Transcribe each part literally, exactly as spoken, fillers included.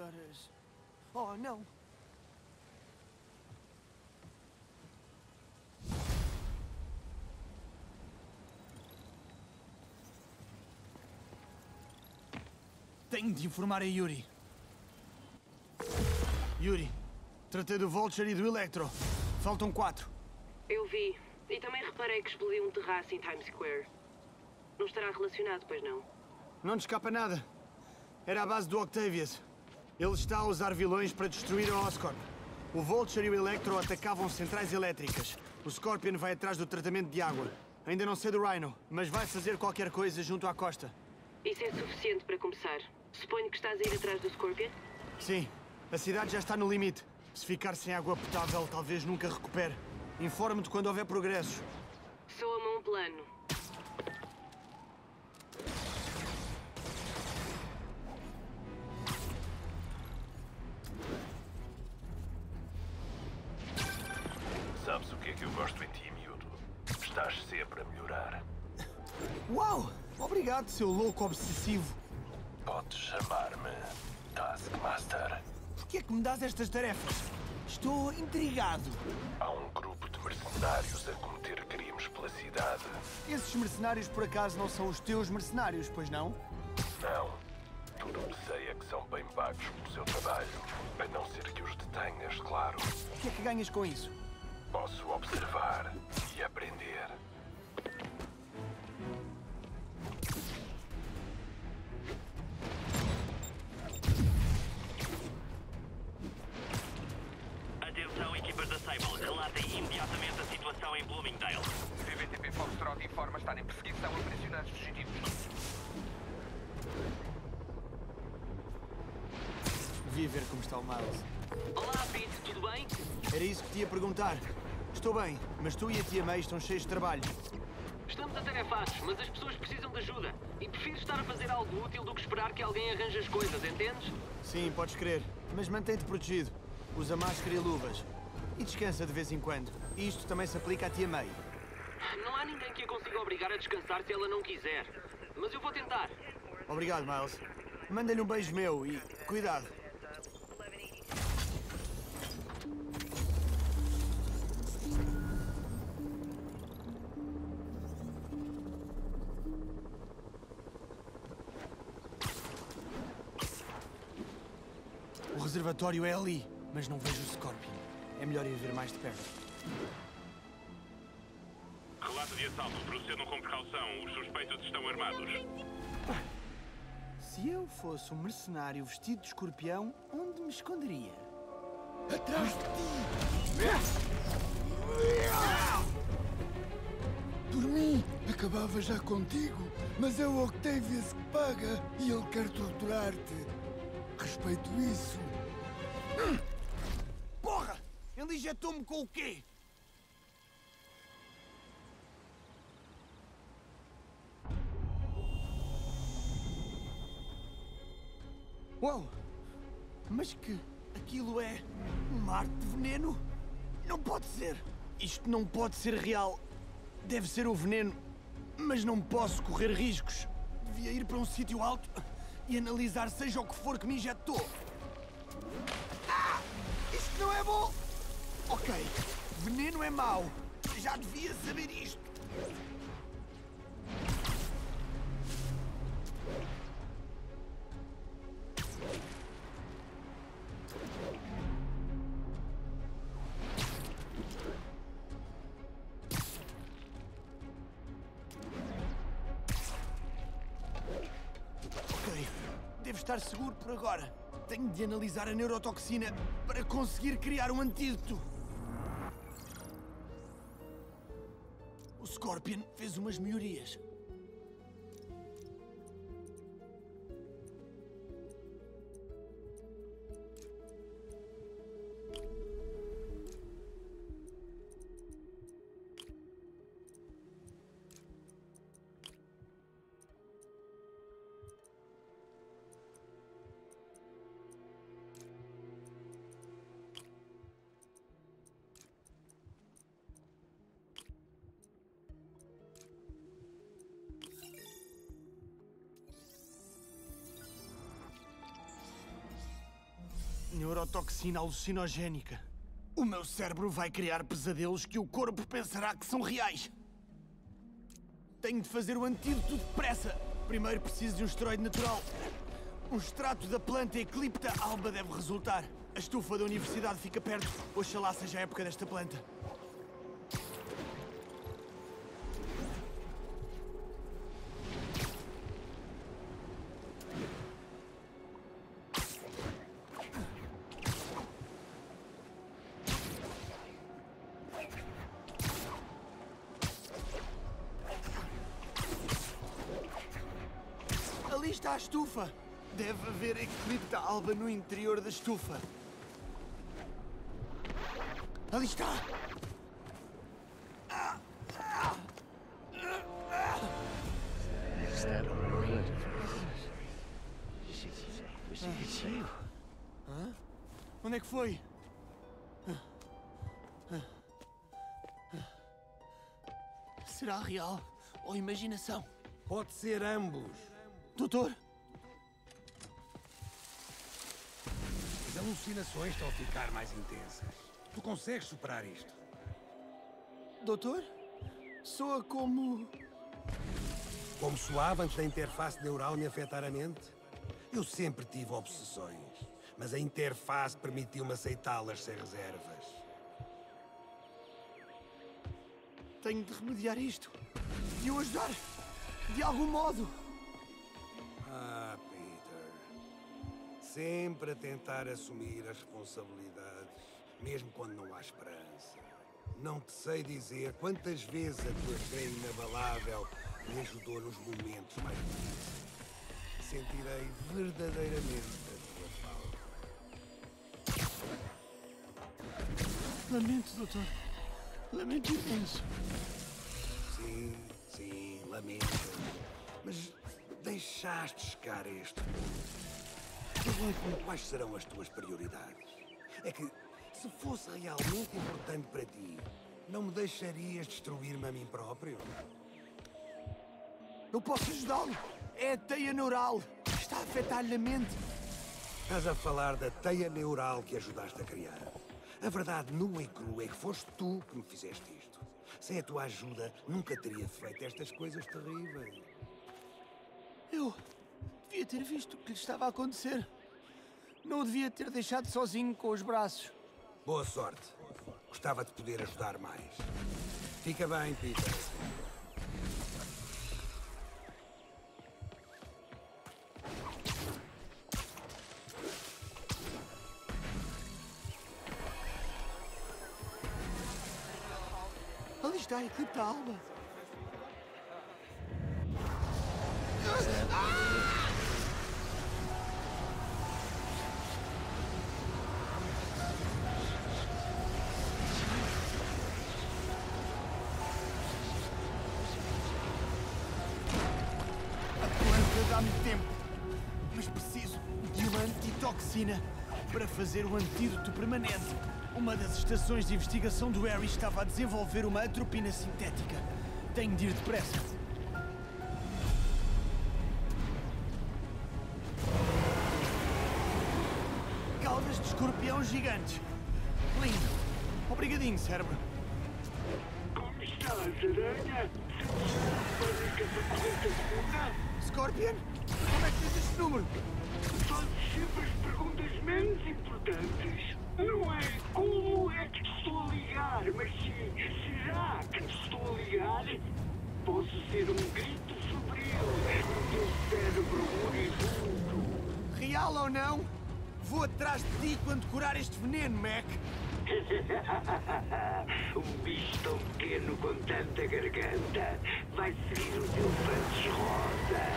orders. Oh, no. Tenho de informar a Yuri. Yuri, tratei do Vulture e do Electro. Faltam quatro. Eu vi. E também reparei que explodiu um terraço em Times Square. Não estará relacionado, pois não? Não te escapa nada. Era a base do Octavius. Ele está a usar vilões para destruir a Oscorp. O Vulture e o Electro atacavam centrais elétricas. O Scorpion vai atrás do tratamento de água. Ainda não sei do Rhino, mas vai fazer qualquer coisa junto à costa. Isso é suficiente para começar. Suponho que estás a ir atrás do Scorpion? Sim. A cidade já está no limite. Se ficar sem água potável, talvez nunca recupere. Informe-te quando houver progressos. Sou a Man Plano. Sabes o que é que eu gosto em ti, miúdo? Estás sempre a melhorar. Uau! Obrigado, seu louco obsessivo. Podes chamar-me Taskmaster. Por que é que me dás estas tarefas? Estou intrigado. Há um grupo de mercenários a cometer crimes pela cidade. Esses mercenários, por acaso, não são os teus mercenários, pois não? Não. Tudo que sei é que são bem pagos pelo seu trabalho. A não ser que os detenhas, claro. O que é que ganhas com isso? Posso observar e aprender. Relatem imediatamente a situação em Bloomingdale. P V T P Fox Trot informa estar em perseguição a prisioneiros fugitivos. Vi ver como está o Miles. Olá, Pete, tudo bem? Era isso que te ia perguntar. Estou bem, mas tu e a Tia May estão cheios de trabalho. Estamos atarefados, mas as pessoas precisam de ajuda. E prefiro estar a fazer algo útil do que esperar que alguém arranje as coisas, entendes? Sim, podes crer. Mas mantém-te protegido. Usa máscara e luvas. E descansa de vez em quando. Isto também se aplica à Tia May. Não há ninguém que a consiga obrigar a descansar se ela não quiser. Mas eu vou tentar. Obrigado, Miles. Manda-lhe um beijo meu e cuidado. O reservatório é ali, mas não vejo o Scorpion. É melhor ir ver mais de perto. Relato de assalto. Procedam com precaução. Os suspeitos estão armados. Se eu fosse um mercenário vestido de escorpião, onde me esconderia? Atrás de ti! Por mim, acabava já contigo, mas é o Octavius que paga e ele quer torturar-te. Respeito isso. Ele injetou-me com o quê? Uau! Mas que... aquilo é... um mar de veneno? Não pode ser! Isto não pode ser real. Deve ser um veneno. Mas não posso correr riscos. Devia ir para um sítio alto e analisar seja o que for que me injetou. Ah! Isto não é bom! Ok, veneno é mau. Já devia saber isto. Ok, devo estar seguro por agora. Tenho de analisar a neurotoxina para conseguir criar um antídoto. Scorpion fez umas melhorias. Neurotoxina alucinogénica. O meu cérebro vai criar pesadelos que o corpo pensará que são reais. Tenho de fazer o antídoto depressa. Primeiro preciso de um esteroide natural. Um extrato da planta Eclipta alba deve resultar. A estufa da universidade fica perto. Oxalá seja a época desta planta. Ali está a estufa. Deve haver Eclipta alba no interior da estufa. Ali está! Is that a word for ah. Onde é que foi? Será real ou imaginação? Pode ser ambos. Doutor? As alucinações estão a ficar mais intensas. Tu consegues superar isto? Doutor? Soa como... Como soava antes da interface neural me afetar a mente? Eu sempre tive obsessões, mas a interface permitiu-me aceitá-las sem reservas. Tenho de remediar isto. De o ajudar. De algum modo. Ah, Peter. Sempre a tentar assumir as responsabilidades. Mesmo quando não há esperança. Não te sei dizer quantas vezes a tua fé inabalável me ajudou nos momentos mais difíceis. Sentirei verdadeiramente a tua falta. Lamento, doutor. Lamento imenso. Sim, sim, lamento. Mas deixaste chegar a este ponto. Quais serão as tuas prioridades? É que... Se fosse realmente importante para ti, não me deixarias destruir-me a mim próprio? Eu posso ajudá-lo! É a teia neural! Está a afetar-lhe a mente! Estás a falar da teia neural que ajudaste a criar. A verdade nua e crua é que foste tu que me fizeste isto. Sem a tua ajuda, nunca teria feito estas coisas terríveis. Eu devia ter visto o que lhe estava a acontecer. Não o devia ter deixado sozinho com os braços. Boa sorte. Gostava de poder ajudar mais. Fica bem, Peter. Ali está a Eclipta alba. Para fazer o antídoto permanente. Uma das estações de investigação do Harry estava a desenvolver uma atropina sintética. Tenho de ir depressa. Caudas de escorpião gigantes. Lindo. Obrigadinho, cérebro. Como está a aranha? Scorpion? Como é que diz este número? Sempre as perguntas menos importantes. Não é como é que te estou a ligar, mas sim, será que te estou a ligar? Posso ser um grito febril do teu cérebro moribundo. Real ou não, vou atrás de ti quando curar este veneno, Mac. Um bicho tão pequeno com tanta garganta vai seguir o teu Fantes Rosa.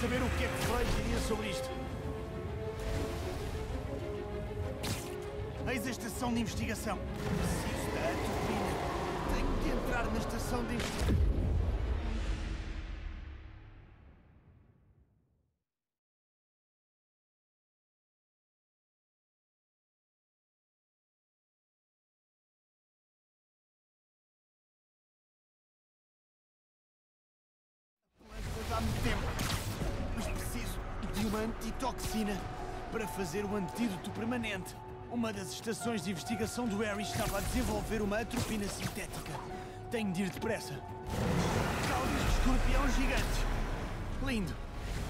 Saber o que é que Freud diria sobre isto. Eis a estação de investigação. Preciso da turbina. Tenho de entrar na estação de investigação. muito tempo. Mas preciso de uma antitoxina para fazer o antídoto permanente. Uma das estações de investigação do Harry estava a desenvolver uma atropina sintética. Tenho de ir depressa. Caudas de escorpião gigante. Lindo.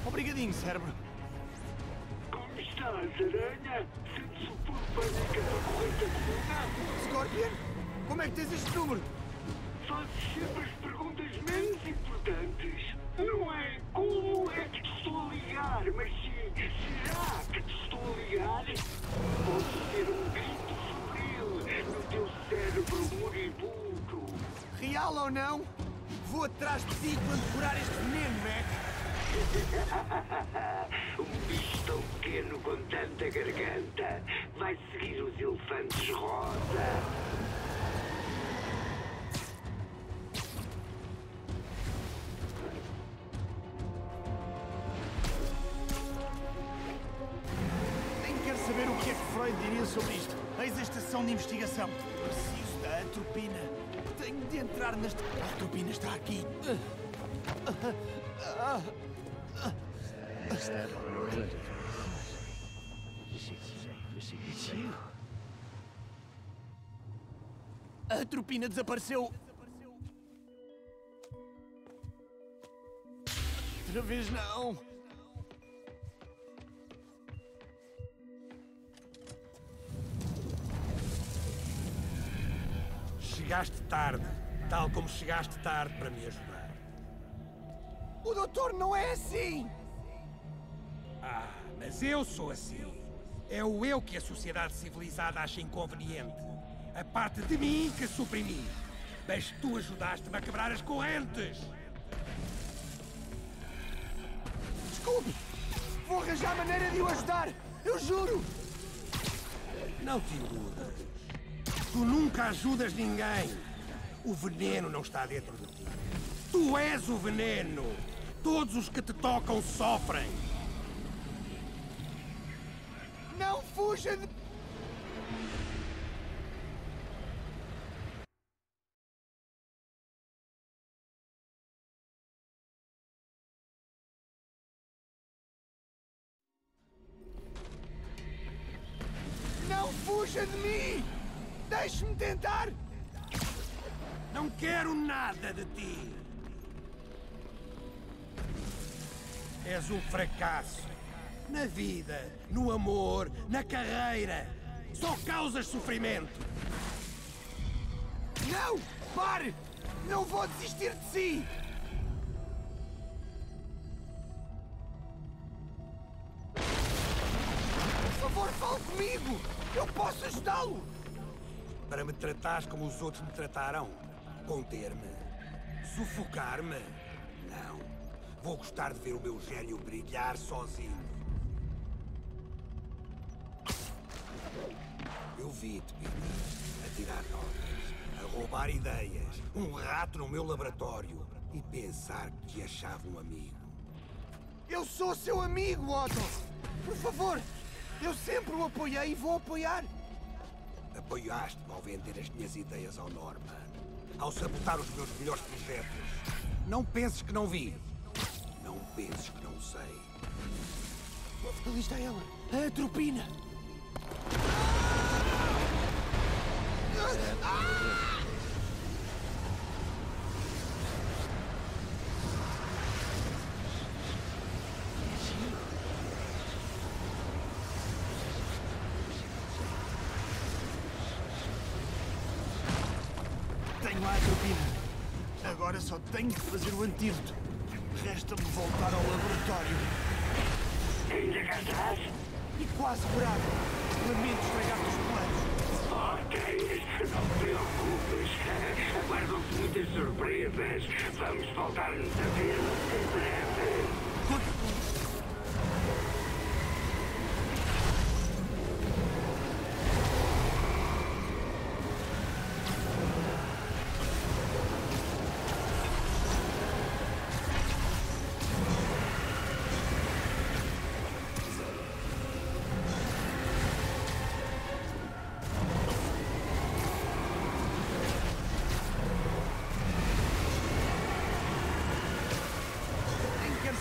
Obrigadinho, cérebro. Como estás, aranha? Sentes o puro pânico da corrente acumulada? Scorpion? Como é que tens este número? Fazes sempre as perguntas menos importantes. Não é como é que te estou a ligar, mas sim, será que te estou a ligar? Posso ter um grito febril no teu cérebro moribundo. Real ou não, vou atrás de ti quando curar este veneno, Mac. Um bicho tão pequeno com tanta garganta vai seguir os elefantes rosa. Sobre isto, eis a estação de investigação. Preciso da atropina. Tenho de entrar nesta... A atropina está aqui. A atropina desapareceu. Outra vez não. Chegaste tarde, tal como chegaste tarde para me ajudar. O doutor não é assim! Ah, mas eu sou assim. É o eu que a sociedade civilizada acha inconveniente. A parte de mim que suprimi. Mas tu ajudaste-me a quebrar as correntes! Desculpe! Vou arranjar a maneira de o ajudar! Eu juro! Não te iludas. Tu nunca ajudas ninguém. O veneno não está dentro de ti. Tu és o veneno. Todos os que te tocam sofrem. Não fuja de... Não fuja de mim! Deixe-me tentar! Não quero nada de ti! És um fracasso. Na vida, no amor, na carreira. Só causas sofrimento. Não! Pare! Não vou desistir de si! Por favor, fale comigo! Eu posso ajudá-lo! Para me tratares como os outros me trataram. Conter-me. Sufocar-me. Não. Vou gostar de ver o meu gênio brilhar sozinho. Eu vi-te, Pete, a tirar notas, a roubar ideias, um rato no meu laboratório e pensar que te achava um amigo. Eu sou seu amigo, Otto! Por favor! Eu sempre o apoiei e vou apoiar! Apoiaste-me ao vender as minhas ideias ao Norma, ao sabotar os meus melhores projetos. Não penses que não vi. Não penses que não sei. Ali está ela, a atropina. Agora só tenho que fazer o antídoto. Resta-me voltar ao laboratório. Ainda cá estás? E quase curado. Lamento estragar-te os planos. Ok, não te preocupes. Aguardam-se muitas surpresas. Vamos voltar-nos a ver em breve. Quanto...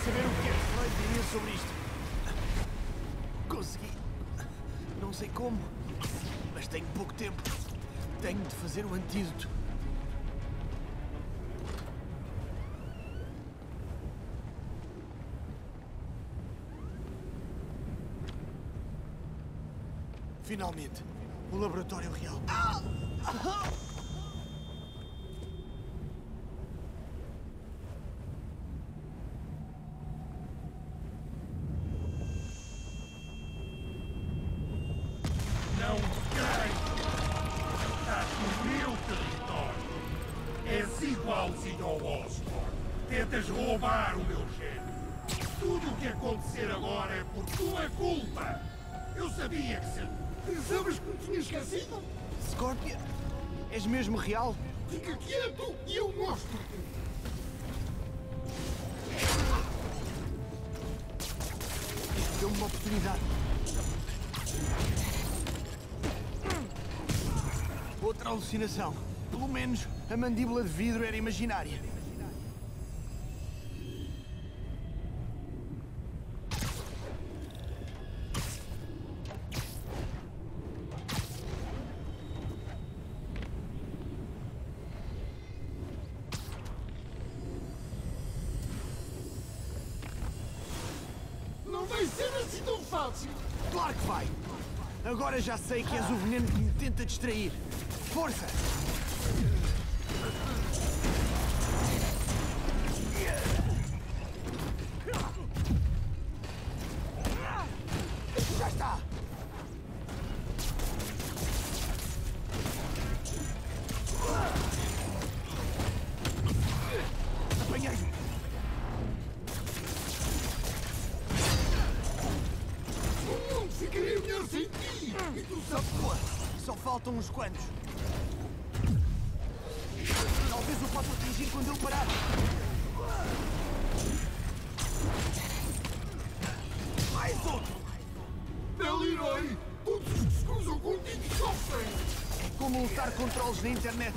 saber o que é que vai dizer sobre isto. Consegui. Não sei como, mas tenho pouco tempo. Tenho de fazer o antídoto. Finalmente, o laboratório real. Não queres estar no meu território. És igualzinho ao Oscorp. Tentas roubar o meu gênio. Tudo o que acontecer agora é por tua culpa. Eu sabia que sempre. Pensavas que me tinha esquecido? Scorpion, és mesmo real? Fica quieto e eu mostro-te! Deu-me uma oportunidade. Outra alucinação. Pelo menos a mandíbula de vidro era imaginária. Claro que vai! Agora já sei que és o veneno que me tenta distrair. Força! Já está! Apanhei-me! Só faltam uns quantos. Talvez eu possa atingir quando eu parar. Mais outro! Belo herói! Todos os que se cruzam contigo sofrem! É como lutar contra eles na internet.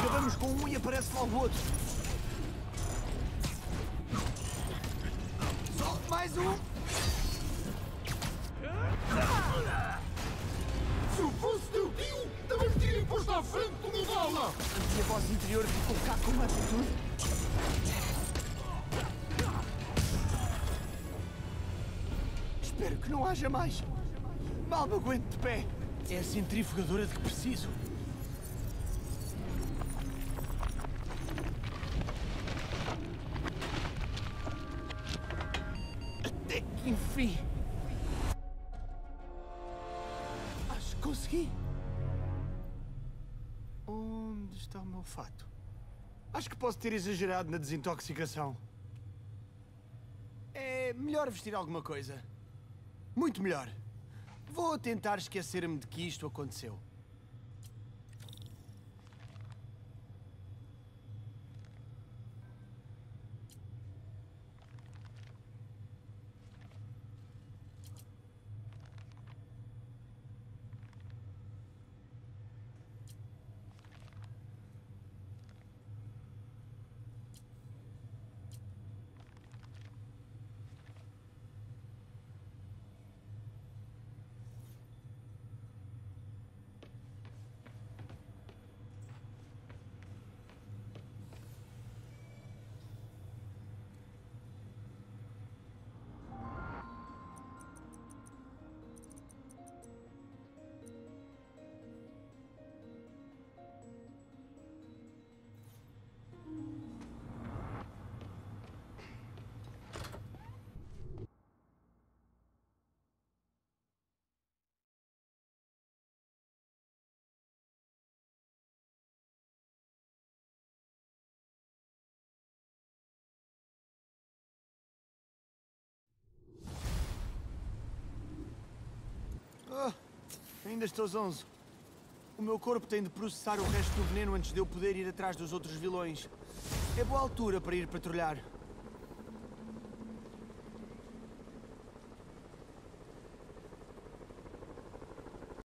Acabamos com um e aparece logo o outro. Só mais um! Se eu fosse teu tio, também me tirem posto à frente de uma bala! A minha voz interior ficou cá com uma atitude. Espero que não haja mais. Mal me aguento de pé. É a centrifugadora de que preciso. Até que enfim. Consegui! Onde está o meu fato? Acho que posso ter exagerado na desintoxicação. É melhor vestir alguma coisa. Muito melhor. Vou tentar esquecer-me de que isto aconteceu. Ainda estou zonzo. O meu corpo tem de processar o resto do veneno antes de eu poder ir atrás dos outros vilões. É boa altura para ir patrulhar.